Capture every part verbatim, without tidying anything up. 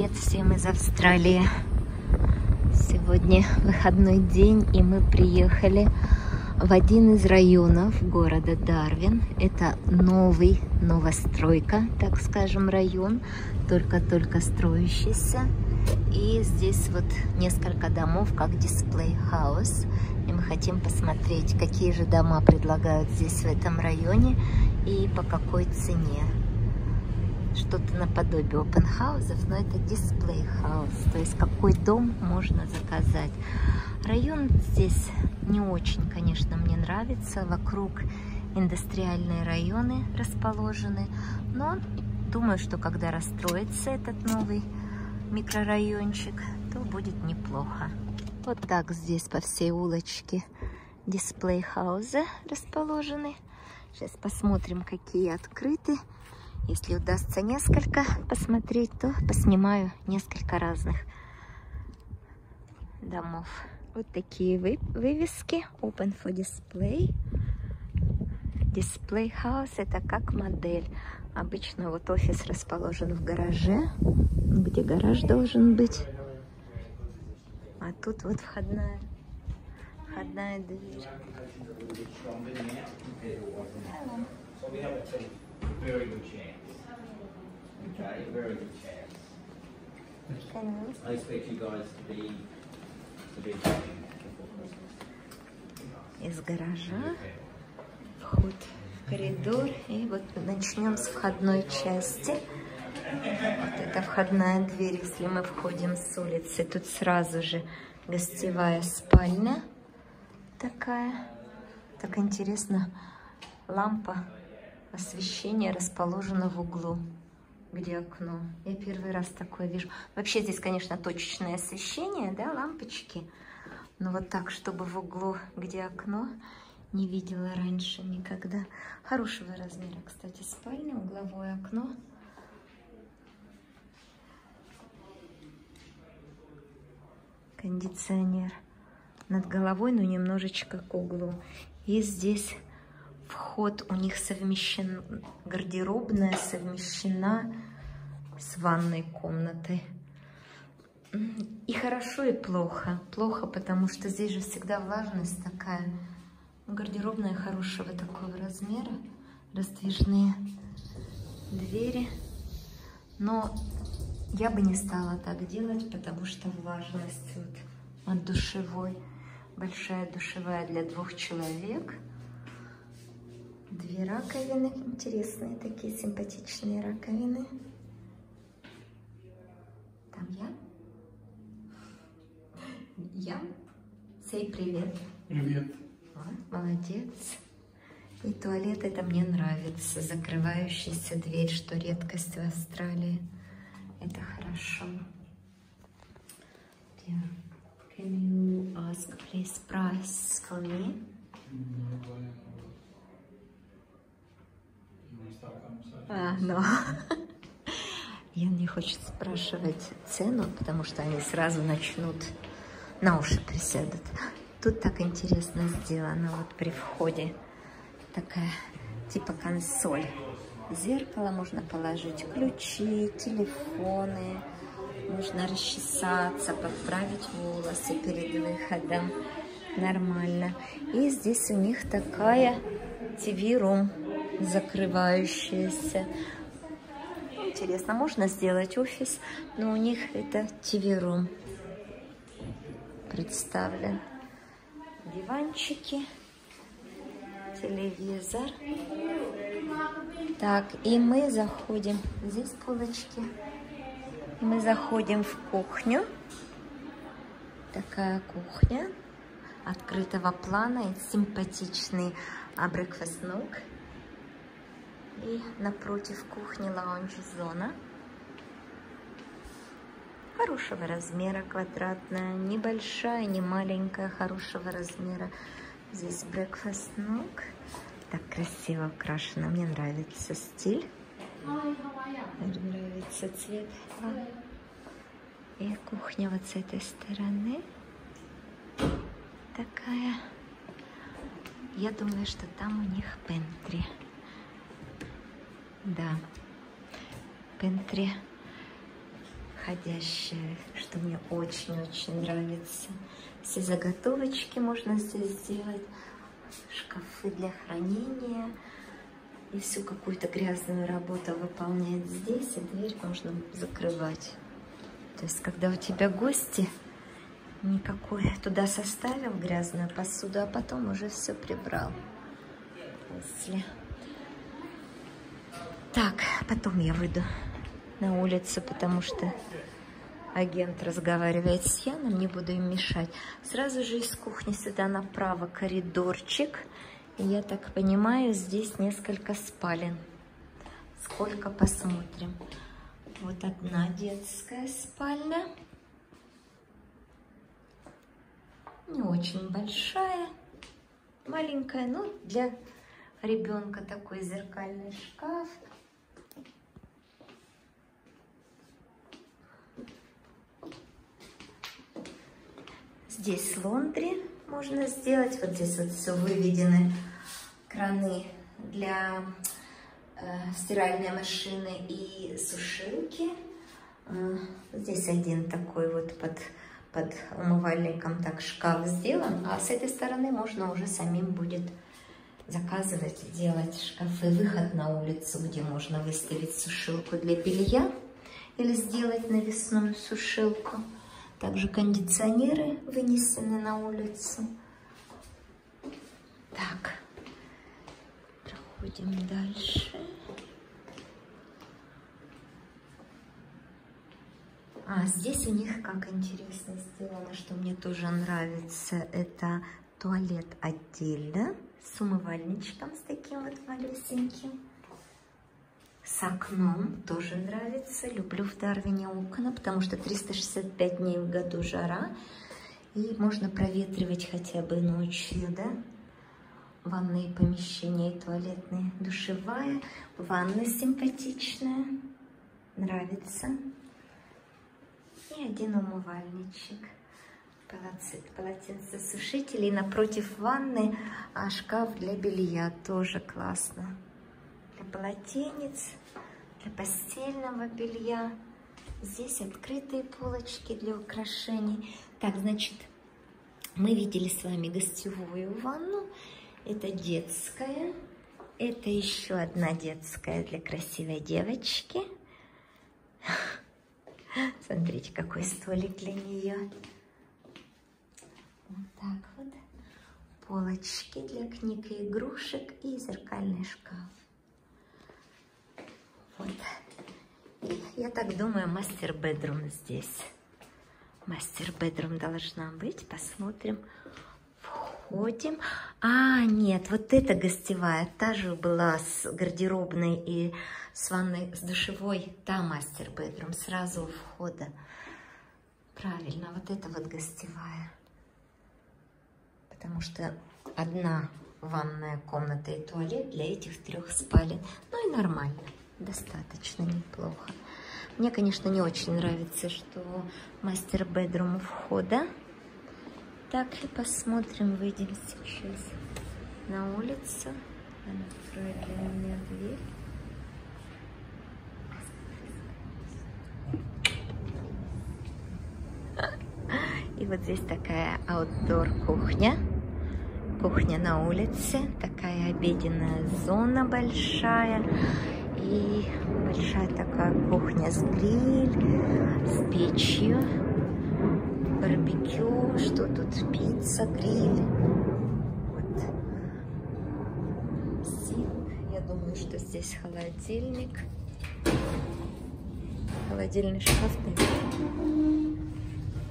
Привет всем из Австралии. Сегодня выходной день, и мы приехали в один из районов города Дарвин. Это новый, новостройка, так скажем, район, только-только строящийся. И здесь вот несколько домов, как display house. И мы хотим посмотреть, какие же дома предлагают здесь, в этом районе, и по какой цене. Что-то наподобие опенхаусов, но это display house, то есть какой дом можно заказать. Район здесь не очень, конечно, мне нравится. Вокруг индустриальные районы расположены, но думаю, что когда расстроится этот новый микрорайончик, то будет неплохо. Вот так здесь по всей улочке display house расположены. Сейчас посмотрим, какие открыты. Если удастся несколько посмотреть, то поснимаю несколько разных домов. Вот такие вы, вывески. Open for display. Display house — это как модель. Обычно вот офис расположен в гараже, где гараж должен быть. А тут вот входная, входная дверь. Very good chance. Okay, very good chance. I expect you guys to be to be shopping before Christmas. Из гаража вход в коридор, и вот начнем с входной части. Вот это входная дверь, если мы входим с улицы. Тут сразу же гостевая спальня такая. Так интересно, лампа. Освещение расположено в углу, где окно. Я первый раз такое вижу. Вообще здесь, конечно, точечное освещение, да, лампочки. Но вот так, чтобы в углу, где окно, не видела раньше никогда. Хорошего размера, кстати, спальня, угловое окно. Кондиционер над головой, но немножечко к углу. И здесь... Вход у них совмещен, гардеробная совмещена с ванной комнатой. И хорошо, и плохо. Плохо, потому что здесь же всегда влажность такая. Гардеробная хорошего такого размера. Раздвижные двери. Но я бы не стала так делать, потому что влажность вот от душевой. Большая душевая для двух человек. Две раковины, интересные такие, симпатичные раковины. Там я? Я? Сей, привет. Привет. О, молодец. И туалет, это мне нравится. Закрывающаяся дверь, что редкость в Австралии. Это хорошо. Yeah. Can you ask please price for me? А, но я не хочу спрашивать цену, потому что они сразу начнут, на уши присядут. Тут так интересно сделано, вот при входе такая типа консоль. Зеркало, можно положить ключи, телефоны, можно расчесаться, подправить волосы перед выходом. Нормально. И здесь у них такая ти ви room. Закрывающаяся. Интересно, можно сделать офис, но у них это ти ви room представлен. Диванчики, телевизор. Так, и мы заходим. Здесь полочки. Мы заходим в кухню. Такая кухня открытого плана и симпатичный breakfast nook. И напротив кухни лаунж-зона. Хорошего размера, квадратная, небольшая, не маленькая, хорошего размера. Здесь breakfast nook. Так красиво украшено. Мне нравится стиль. Мне нравится цвет. И кухня вот с этой стороны. Такая. Я думаю, что там у них пантри. Да, пентри. подходящее, что мне очень-очень нравится. Все заготовочки можно здесь сделать, шкафы для хранения. И всю какую-то грязную работу выполняет здесь, и дверь можно закрывать. То есть, когда у тебя гости, никакой туда составил грязную посуду, а потом уже все прибрал. Если... Так, потом я выйду на улицу, потому что агент разговаривает с Яном, не буду им мешать. Сразу же из кухни сюда направо коридорчик. Я так понимаю, здесь несколько спален. Сколько, посмотрим. Вот одна детская спальня. Не очень большая. Маленькая, но для ребенка такой зеркальный шкаф. Здесь лондри можно сделать. Вот здесь вот все выведены. Краны для э, стиральной машины и сушилки. Э, здесь один такой вот под, под умывальником так шкаф сделан. А с этой стороны можно уже самим будет заказывать и делать шкафы. Выход на улицу, где можно выставить сушилку для белья или сделать навесную сушилку. Также кондиционеры вынесены на улицу. Так, проходим дальше. А здесь у них как интересно сделано, что мне тоже нравится. Это туалет отдельно, с умывальничком, с таким вот малюсеньким. С окном тоже нравится. Люблю в Дарвине окна, потому что триста шестьдесят пять дней в году жара. И можно проветривать хотя бы ночью, да? Ванные помещения и туалетные. Душевая, ванна симпатичная. Нравится. И один умывальничек. Полотенцесушитель. И напротив ванны а шкаф для белья. Тоже классно. Для полотенец, для постельного белья. Здесь открытые полочки для украшений. Так, значит, мы видели с вами гостевую ванну. Это детская. Это еще одна детская для красивой девочки. Смотрите, какой столик для нее. Вот так вот. Полочки для книг и игрушек и зеркальный шкаф. Вот. И, я так думаю, мастер-бедрум здесь. Мастер-бедрум должна быть. Посмотрим. Входим. А, нет, вот эта гостевая. Та же была с гардеробной и с ванной, с душевой. Та мастер-бедрум сразу у входа. Правильно, вот это вот гостевая. Потому что одна ванная комната и туалет для этих трех спален. Ну и нормально. Достаточно неплохо. Мне, конечно, не очень нравится, что мастер-бедрум у входа. Так, и посмотрим, выйдем сейчас на улицу. Она откроет для меня дверь. И вот здесь такая outdoor кухня. Кухня на улице. Такая обеденная зона большая. И большая такая кухня с гриль, с печью, барбекю, что тут, пицца, гриль. Вот. Сип. Я думаю, что здесь холодильник. Холодильный шкаф, наверное.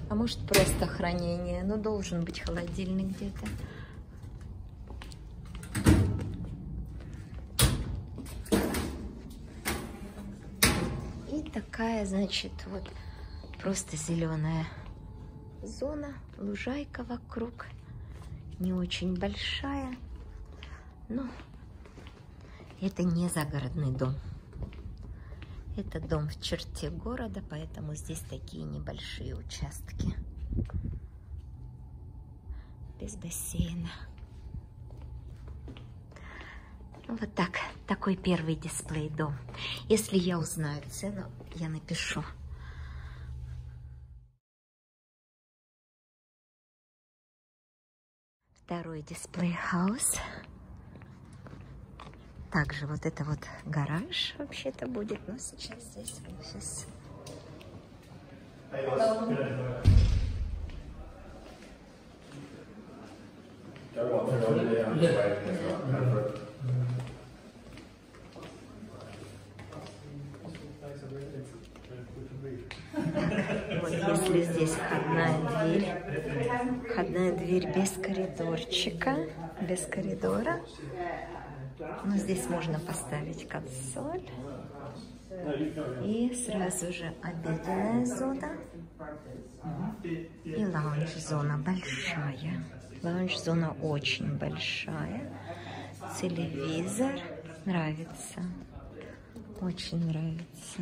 А может, просто хранение. Но должен быть холодильник где-то. Такая, значит, вот просто зеленая зона, лужайка вокруг, не очень большая, но это не загородный дом. Это дом в черте города, поэтому здесь такие небольшие участки. Без бассейна. Вот так. Такой первый дисплей дом. Если я узнаю цену, я напишу. Второй display house. Также вот это вот гараж вообще-то будет, но сейчас здесь офис. Вот если здесь входная дверь, входная дверь без коридорчика, без коридора. Но здесь можно поставить консоль. И сразу же обеденная зона и лаунж-зона большая. Лаунж-зона очень большая. Телевизор нравится. Очень нравится.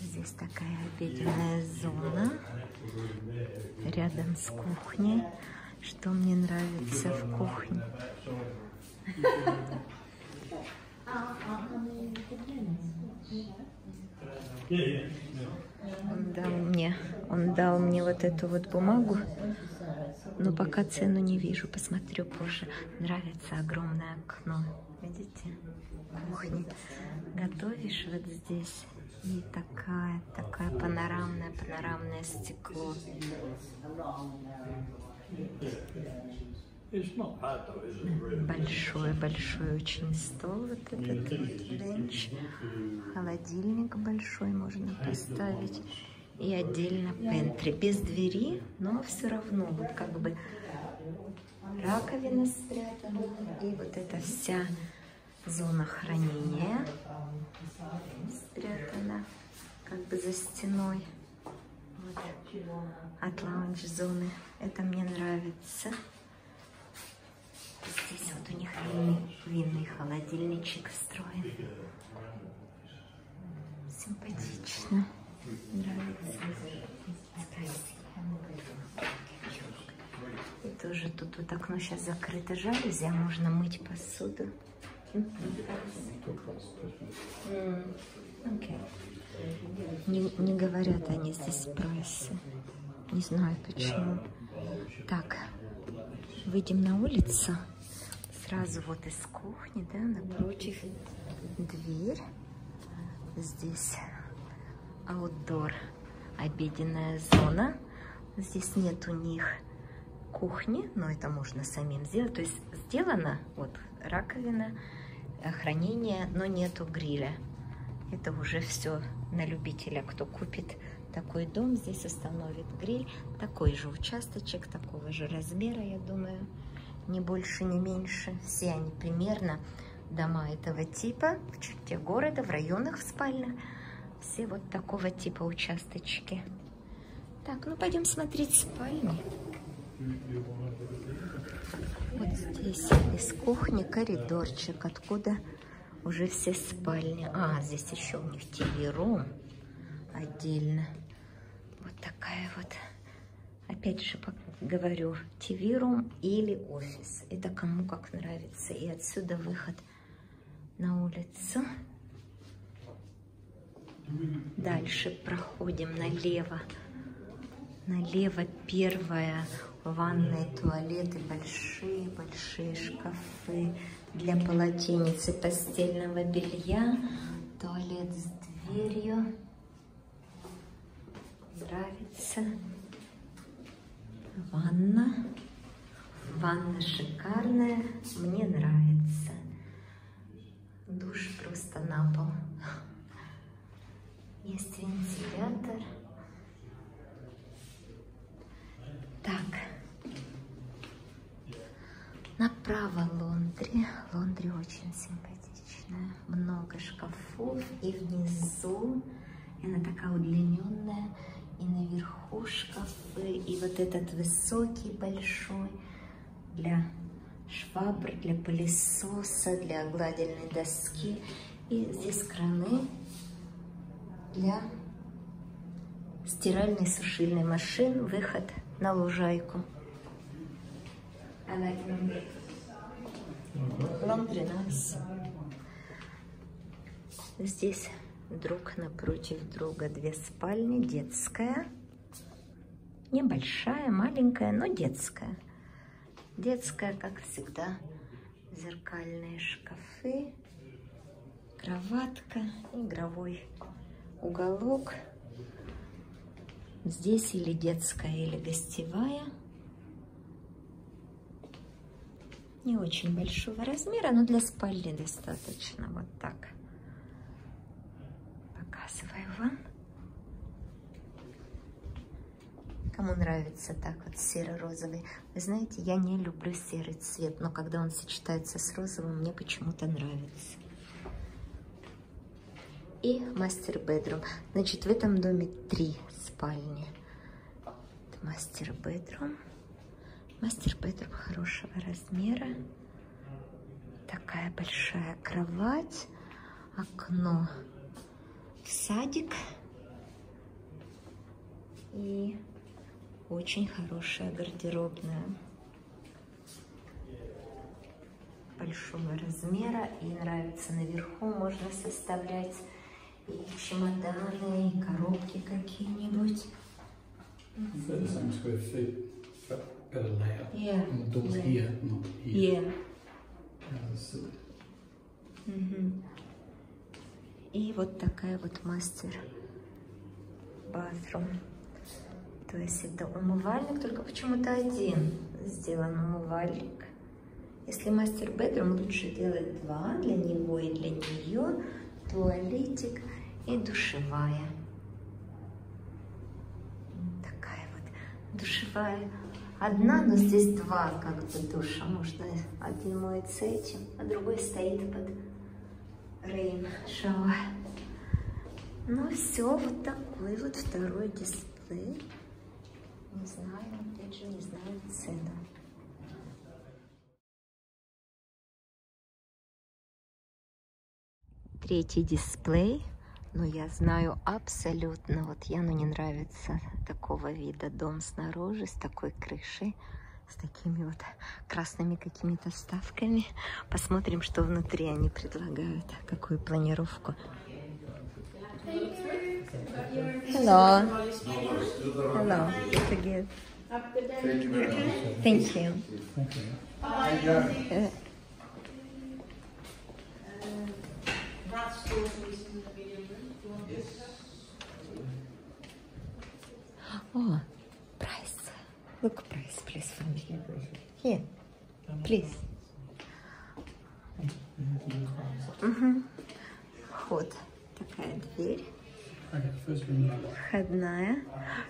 Здесь такая обеденная зона, рядом с кухней. Что мне нравится в кухне? Он дал мне, он дал мне вот эту вот бумагу, но пока цену не вижу, посмотрю позже. Нравится огромное окно, видите? Кухня. Готовишь вот здесь. И такая, такая панорамная, панорамное стекло. Большой, большой очень стол, вот этот бенч. Холодильник большой можно поставить. И отдельно пентри. Без двери, но все равно вот как бы раковина спрятана. И вот эта вся зона хранения спрятана как бы за стеной вот от лаунж-зоны. Это мне нравится. Здесь вот у них винный, винный холодильничек встроен. Симпатично. Нравится. И тоже тут вот окно сейчас закрыто жалюзи, а можно мыть посуду. Okay. Не, не говорят они здесь прайсы. Не знаю почему. Так, выйдем на улицу. Сразу вот из кухни, да, напротив дверь. Здесь outdoor, обеденная зона. Здесь нет у них кухни, но это можно самим сделать. То есть сделано вот раковина, хранение, но нету гриля. Это уже все на любителя, кто купит такой дом, здесь установит гриль. Такой же участочек, такого же размера, я думаю, не больше, не меньше. Все они примерно дома этого типа, в черте города, в районах, в спальнях. Все вот такого типа участочки. Так, ну пойдем смотреть спальни. Вот здесь из кухни коридорчик, откуда уже все спальни. А, здесь еще у них ти ви room отдельно. Вот такая вот. Опять же, говорю, ти ви room или офис. Это кому как нравится. И отсюда выход на улицу. Дальше проходим налево. Налево первая. Ванные, туалеты, большие-большие шкафы для полотенец и постельного белья. Туалет с дверью. Нравится. Ванна. Ванна шикарная. Мне нравится. Душ просто на пол. Есть вентилятор. Так. Направо лондри. Лондри очень симпатичная. Много шкафов. И внизу она такая удлиненная. И наверху шкафы. И вот этот высокий, большой. Для швабр, для пылесоса, для гладильной доски. И здесь краны для стиральной, сушильной машин. Выход на лужайку. Ландри нас. Здесь друг напротив друга две спальни. Детская. Небольшая, маленькая, но детская. Детская, как всегда. Зеркальные шкафы. Кроватка. Игровой уголок. Здесь или детская, или гостевая. Не очень большого размера, но для спальни достаточно. Вот так. Показываю вам. Кому нравится так вот серо-розовый. Вы знаете, я не люблю серый цвет, но когда он сочетается с розовым, мне почему-то нравится. И мастер-бедрум. Значит, в этом доме три спальни. Мастер-бедрум. Мастер-бедрум хорошего размера. Такая большая кровать. Окно в садик. И очень хорошая гардеробная. Большого размера. И нравится, наверху можно составлять и чемоданы, и коробки какие-нибудь. Yeah. Those yeah. Here, not here. Yeah. Uh, so. Mm-hmm. И вот такая вот мастер-бедрум. То есть это умывальник, только почему-то один сделан умывальник. Если мастер-бедрум, лучше делать два, для него и для нее. Туалетик и душевая. Такая вот душевая. Одна, но здесь два как бы душа. Можно один моется этим, а другой стоит под rain shower. Ну все, вот такой вот второй дисплей. Не знаю, опять же не знаю цену. Третий дисплей. Но я знаю абсолютно, вот Яну не нравится такого вида дом снаружи, с такой крышей, с такими вот красными какими-то вставками. Посмотрим, что внутри они предлагают, какую планировку. Hello. Hello. Thank you. Thank you. Oh, price. Look, price, please, for me. Here, please. Mm-hmm. Вход. Такая дверь. Входная.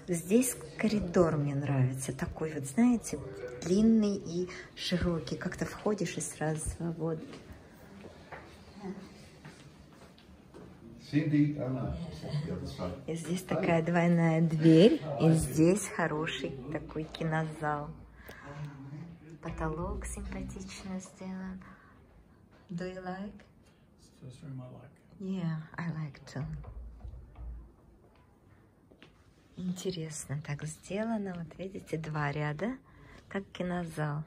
Здесь коридор мне нравится. Такой вот, знаете, длинный и широкий. Как-то входишь и сразу свободно. И здесь такая двойная дверь, и здесь хороший такой кинозал. Потолок симпатично сделан. Do you like? This room I like. Yeah, I like too. Интересно так сделано. Вот видите, два ряда, как кинозал.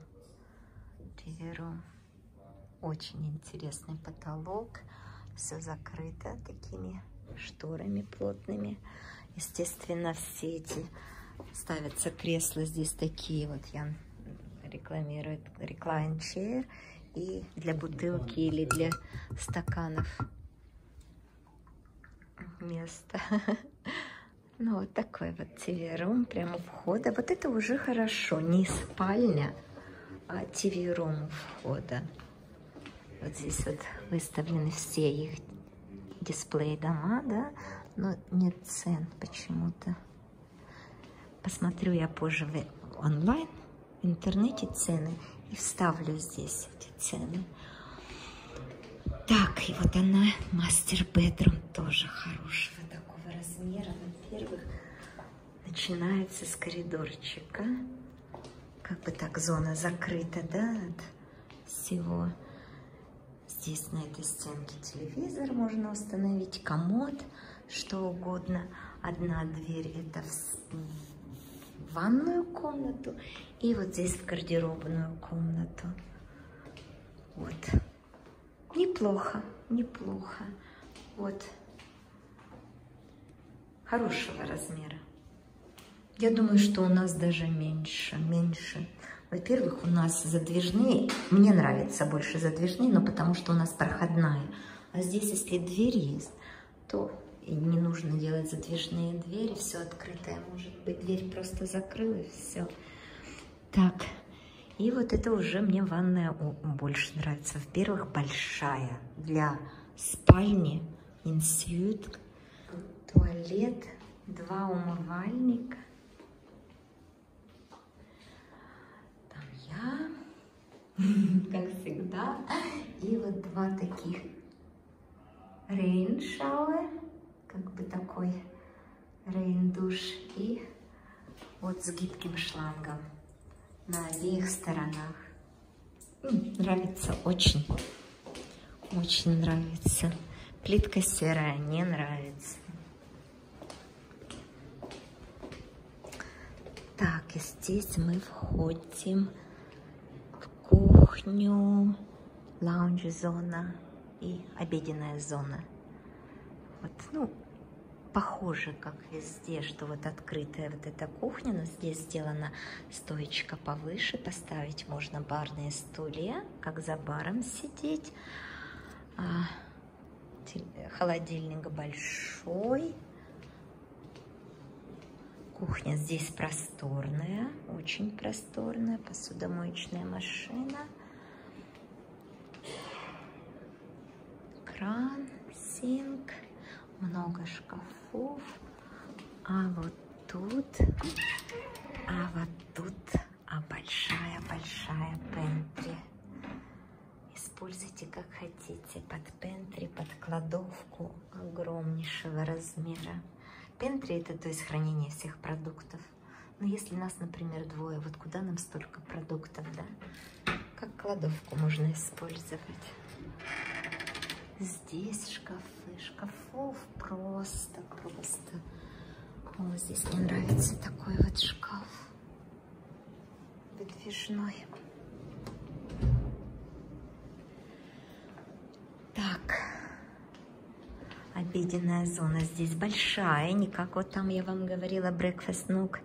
ти ви room. Очень интересный потолок. Все закрыто такими шторами плотными. Естественно, все эти ставятся кресла. Здесь такие вот, я рекламирую, recline chair. И для бутылки или для стаканов место. Ну, вот такой вот ти ви-рум прямо у входа. Вот это уже хорошо. Не спальня, а ти ви-рум у входа. Вот здесь вот выставлены все их дисплеи дома, да, но нет цен почему-то. Посмотрю я позже онлайн, в интернете цены, и вставлю здесь эти цены. Так, и вот она, мастер-бедрум, тоже хорошего такого размера. Во-первых, начинается с коридорчика, как бы так зона закрыта, да, от всего. Здесь на этой стенке телевизор можно установить, комод, что угодно. Одна дверь это в ванную комнату и вот здесь в гардеробную комнату. Вот. Неплохо, неплохо. вот хорошего размера. Я думаю, что у нас даже меньше, меньше. Во-первых, у нас задвижные, мне нравится больше задвижные, но потому что у нас проходная. А здесь, если дверь есть, то и не нужно делать задвижные двери, все открытое может быть. Дверь просто закрыла и все. Так, и вот это уже мне ванная больше нравится. Во-первых, большая для спальни, инсьют, туалет, два умывальника. Там я, как всегда, и вот два таких rain shower, как бы такой rain душ, и вот с гибким шлангом на обеих сторонах. Нравится очень, очень нравится. Плитка серая, не нравится. Так, и здесь мы входим в кухню, лаунж-зона и обеденная зона. Вот, ну, похоже, как везде, что вот открытая вот эта кухня, но здесь сделана стоечка повыше, поставить можно барные стулья, как за баром сидеть. А, холодильник большой. Кухня здесь просторная, очень просторная, посудомоечная машина. Кран, синк, много шкафов. А вот тут, а вот тут, а большая-большая пантри. Используйте как хотите, под пантри, под кладовку огромнейшего размера. Пантри — это, то есть, хранение всех продуктов. Но если нас, например, двое, вот куда нам столько продуктов, да? Как кладовку можно использовать. Здесь шкафы, шкафов просто, просто. О, здесь мне нравится такой вот шкаф выдвижной. Так. Обеденная зона здесь большая, не как вот там я вам говорила, breakfast nook.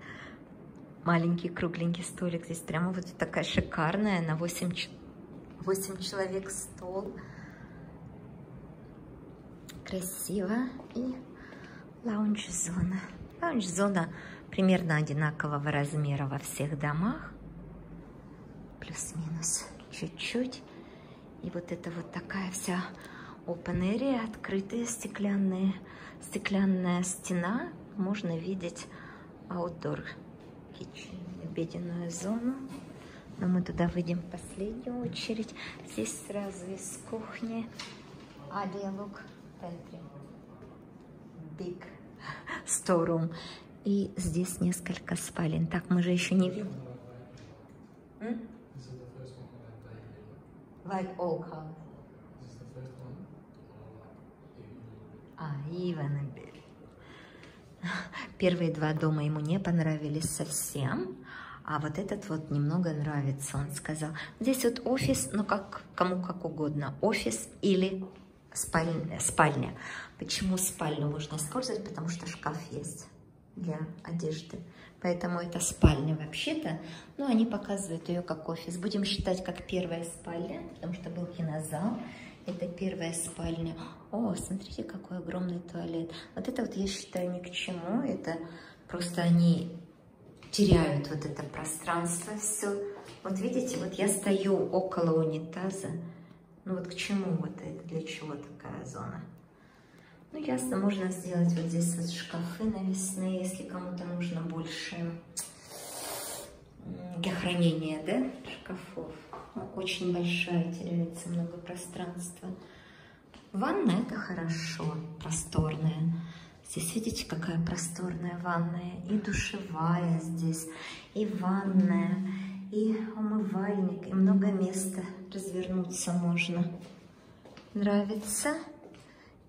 Маленький кругленький столик, здесь прямо вот такая шикарная, на восемь, восемь человек стол. Красиво. И лаунж-зона. Лаунж-зона примерно одинакового размера во всех домах. Плюс-минус чуть-чуть. И вот это вот такая вся... Open area, открытые стеклянные, стеклянная стена, можно видеть outdoor kitchen, обеденную зону, но мы туда выйдем в последнюю очередь. Здесь сразу из кухни Алиалук Пентри, Big Storeroom, и здесь несколько спален. Так, мы же еще не видим. Like all house. А, Иван и Билли. Первые два дома ему не понравились совсем, а вот этот вот немного нравится, он сказал. Здесь вот офис, ну как, кому как угодно, офис или спальня. спальня. Почему спальню можно использовать? Потому что шкаф есть для одежды, поэтому это спальня вообще-то, но они показывают ее как офис. Будем считать как первая спальня, потому что был кинозал. Это первая спальня. О, смотрите, какой огромный туалет. Вот это вот я считаю ни к чему. Это просто они теряют вот это пространство все. Вот видите, вот я стою около унитаза. Ну вот к чему вот это? Для чего такая зона? Ну ясно, можно сделать вот здесь вот шкафы навесные, если кому-то нужно больше для хранения, да, шкафов. Очень большая, теряется много пространства. Ванная — это хорошо, просторная. Здесь видите, какая просторная ванная. И душевая здесь, и ванная, и умывальник, и много места. Развернуться можно. Нравится.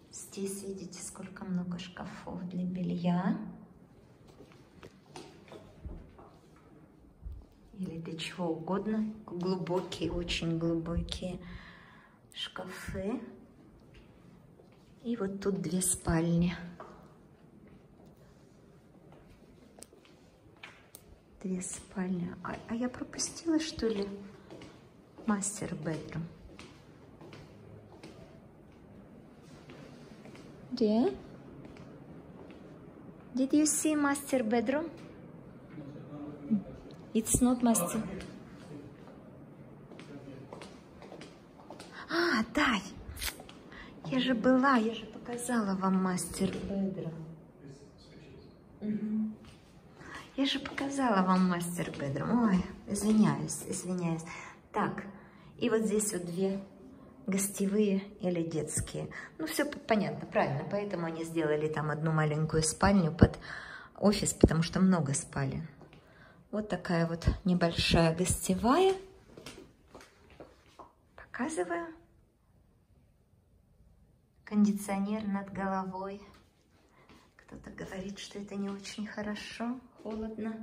Здесь видите, сколько много шкафов для белья. Или для чего угодно. Глубокие, очень глубокие шкафы. И вот тут две спальни. Две спальни. А, а я пропустила, что ли, мастер-бедрум? Где? Did you see master bedroom? It's not master. А, да. Я же была, я же показала вам мастер bedroom. Угу. Я же показала вам мастер bedroom. Ой, извиняюсь, извиняюсь. Так, и вот здесь вот две гостевые или детские. Ну, все понятно, правильно. Поэтому они сделали там одну маленькую спальню под офис, потому что много спален. Вот такая вот небольшая гостевая. Показываю. Кондиционер над головой. Кто-то говорит, что это не очень хорошо, холодно.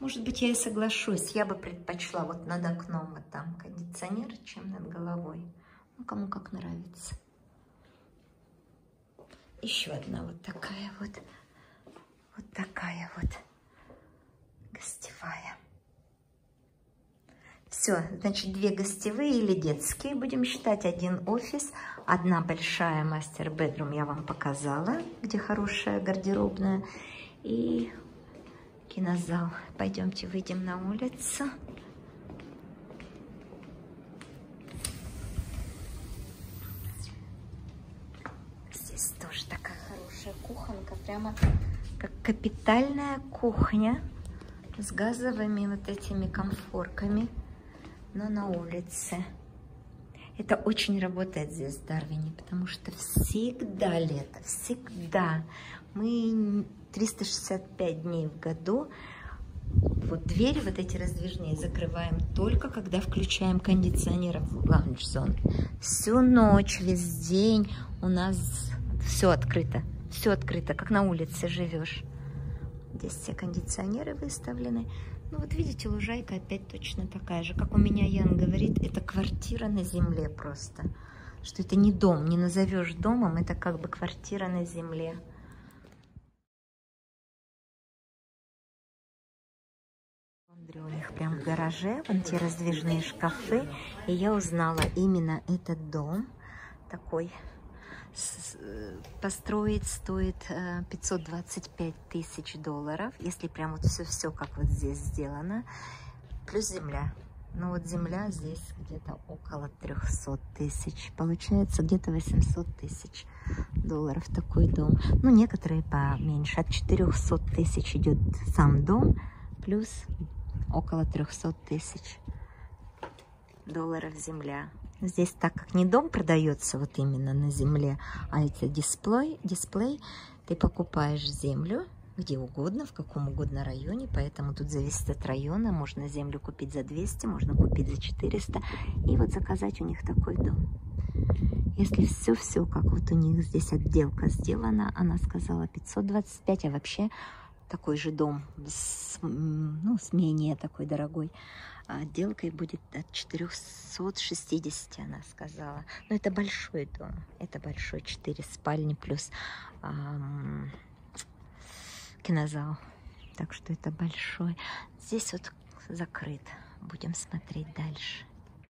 Может быть, я и соглашусь. Я бы предпочла вот над окном вот там кондиционер, чем над головой. Ну, кому как нравится. Еще одна вот такая вот. Вот такая вот гостевая. Все, значит, две гостевые или детские. Будем считать один офис. Одна большая мастер-бедрум я вам показала, где хорошая гардеробная. И... кинозал. Пойдемте выйдем на улицу. Здесь тоже такая хорошая кухонка, прямо как капитальная кухня с газовыми вот этими комфорками, но на улице. Это очень работает здесь, в Дарвине, потому что всегда лето, всегда. Мы триста шестьдесят пять дней в году. Вот двери вот эти раздвижные закрываем только, когда включаем кондиционер в лаунж-зону. Всю ночь, весь день у нас все открыто. Все открыто, как на улице живешь. Здесь все кондиционеры выставлены. Ну вот видите, лужайка опять точно такая же. Как у меня Ян говорит, это квартира на земле просто. Что это не дом, не назовешь домом, это как бы квартира на земле. У них прям в гараже, вон те раздвижные шкафы. И я узнала, именно этот дом такой построить стоит пятьсот двадцать пять тысяч долларов, если прям вот все-все как вот здесь сделано, плюс земля. Ну вот земля здесь где-то около трёхсот тысяч, получается где-то восемьсот тысяч долларов такой дом. Ну некоторые поменьше, от четырёхсот тысяч идет сам дом, плюс около трёхсот тысяч долларов земля. Здесь, так как не дом продается вот именно на земле, а это дисплей, дисплей, ты покупаешь землю где угодно, в каком угодно районе, поэтому тут зависит от района, можно землю купить за двести, можно купить за четыреста, и вот заказать у них такой дом. Если все-все, как вот у них здесь отделка сделана, она сказала пятьсот двадцать пять, а вообще такой же дом, с, ну, с менее такой дорогой отделкой будет от четырёхсот шестидесяти, она сказала. Но это большой дом, это большой, четыре спальни плюс эм, кинозал. Так что это большой. Здесь вот закрыт. Будем смотреть дальше.